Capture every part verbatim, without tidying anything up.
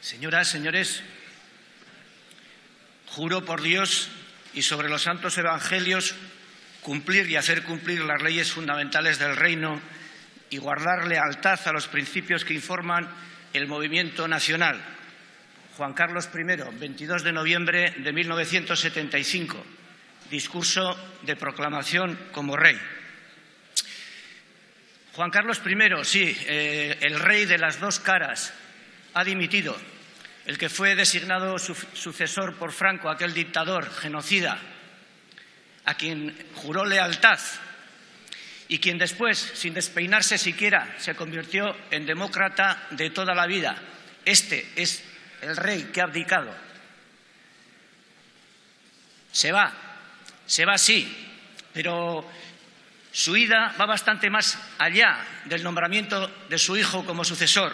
Señoras, señores, juro por Dios y sobre los santos evangelios cumplir y hacer cumplir las leyes fundamentales del reino y guardar lealtad a los principios que informan el movimiento nacional. Juan Carlos primero, veintidós de noviembre de mil novecientos setenta y cinco, discurso de proclamación como rey. Juan Carlos primero, sí, eh, el rey de las dos caras, ha dimitido. El que fue designado su sucesor por Franco, aquel dictador genocida, a quien juró lealtad y quien después, sin despeinarse siquiera, se convirtió en demócrata de toda la vida. Este es el rey que ha abdicado. Se va, se va sí, pero su ida va bastante más allá del nombramiento de su hijo como sucesor.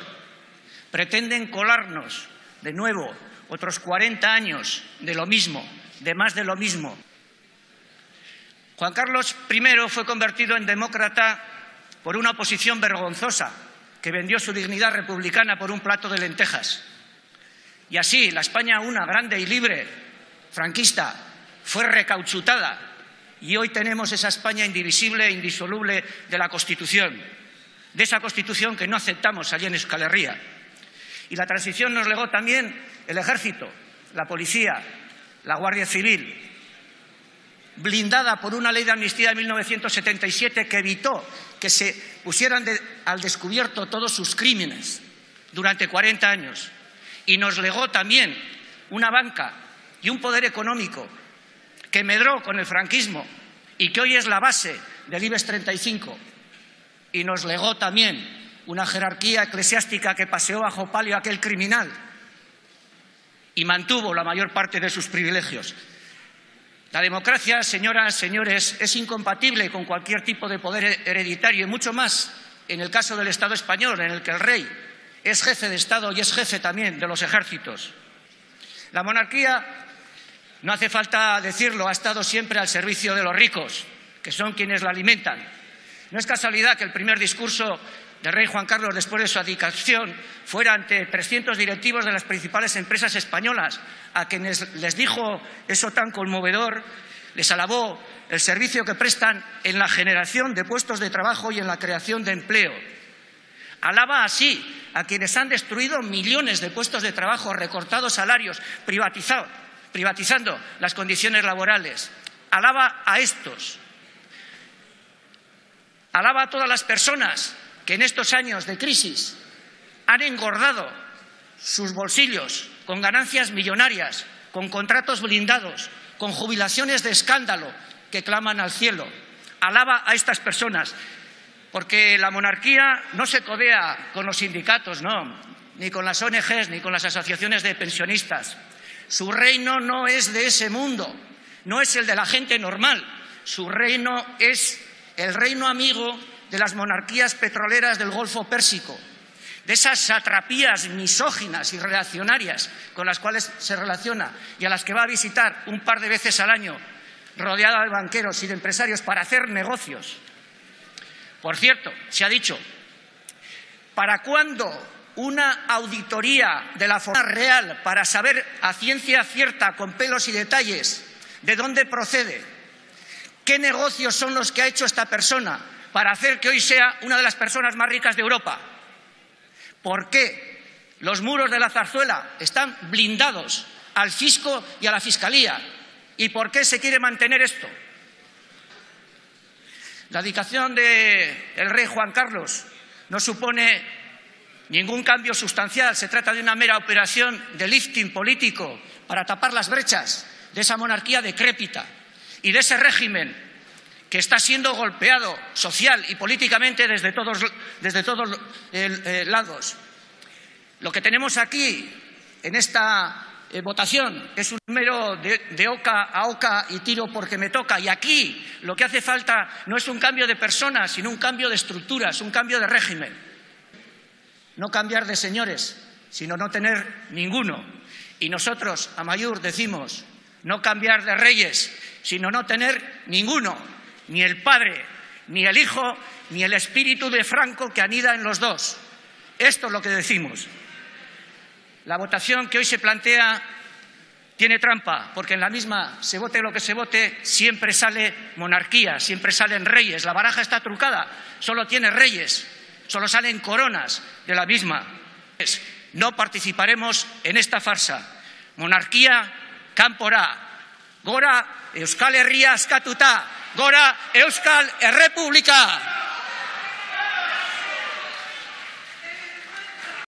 Pretenden colarnos de nuevo otros cuarenta años de lo mismo, de más de lo mismo. Juan Carlos primero fue convertido en demócrata por una oposición vergonzosa que vendió su dignidad republicana por un plato de lentejas. Y así la España una, grande y libre, franquista, fue recauchutada y hoy tenemos esa España indivisible e indisoluble de la Constitución, de esa Constitución que no aceptamos allí en Euskal Herria. Y la transición nos legó también el Ejército, la Policía, la Guardia Civil, blindada por una ley de amnistía de mil novecientos setenta y siete que evitó que se pusieran de, al descubierto todos sus crímenes durante cuarenta años. Y nos legó también una banca y un poder económico que medró con el franquismo y que hoy es la base del IBEX treinta y cinco. Y nos legó también una jerarquía eclesiástica que paseó bajo palio a aquel criminal y mantuvo la mayor parte de sus privilegios. La democracia, señoras, señores, es incompatible con cualquier tipo de poder hereditario y mucho más en el caso del Estado español, en el que el rey es jefe de Estado y es jefe también de los ejércitos. La monarquía, no hace falta decirlo, ha estado siempre al servicio de los ricos, que son quienes la alimentan. No es casualidad que el primer discurso del rey Juan Carlos después de su abdicación fuera ante trescientos directivos de las principales empresas españolas, a quienes les dijo eso tan conmovedor, les alabó el servicio que prestan en la generación de puestos de trabajo y en la creación de empleo. Alaba así a quienes han destruido millones de puestos de trabajo, recortado salarios, privatizado, privatizando las condiciones laborales. Alaba a estos. Alaba a todas las personas que en estos años de crisis han engordado sus bolsillos con ganancias millonarias, con contratos blindados, con jubilaciones de escándalo que claman al cielo. Alaba a estas personas, porque la monarquía no se codea con los sindicatos, no, ni con las O N Ges, ni con las asociaciones de pensionistas. Su reino no es de ese mundo, no es el de la gente normal. Su reino es el reino amigo de las monarquías petroleras del Golfo Pérsico, de esas satrapías misóginas y reaccionarias con las cuales se relaciona y a las que va a visitar un par de veces al año, rodeada de banqueros y de empresarios para hacer negocios. Por cierto, se ha dicho, ¿para cuándo una auditoría de la forma real para saber a ciencia cierta, con pelos y detalles, de dónde procede? ¿Qué negocios son los que ha hecho esta persona para hacer que hoy sea una de las personas más ricas de Europa? ¿Por qué los muros de la Zarzuela están blindados al fisco y a la fiscalía? ¿Y por qué se quiere mantener esto? La abdicación del rey Juan Carlos no supone ningún cambio sustancial. Se trata de una mera operación de lifting político para tapar las brechas de esa monarquía decrépita y de ese régimen que está siendo golpeado social y políticamente desde todos, desde todos eh, lados. Lo que tenemos aquí, en esta eh, votación, es un mero de, de oca a oca y tiro porque me toca. Y aquí lo que hace falta no es un cambio de personas, sino un cambio de estructuras, un cambio de régimen. No cambiar de señores, sino no tener ninguno. Y nosotros, Amaiur, decimos no cambiar de reyes, sino no tener ninguno. Ni el Padre, ni el Hijo, ni el Espíritu de Franco que anida en los dos. Esto es lo que decimos. La votación que hoy se plantea tiene trampa, porque en la misma, se vote lo que se vote, siempre sale monarquía, siempre salen reyes. La baraja está trucada, solo tiene reyes, solo salen coronas de la misma. No participaremos en esta farsa. Monarquía kanpora, gora Euskal Herria askatuta, gora Euskal Errepublika.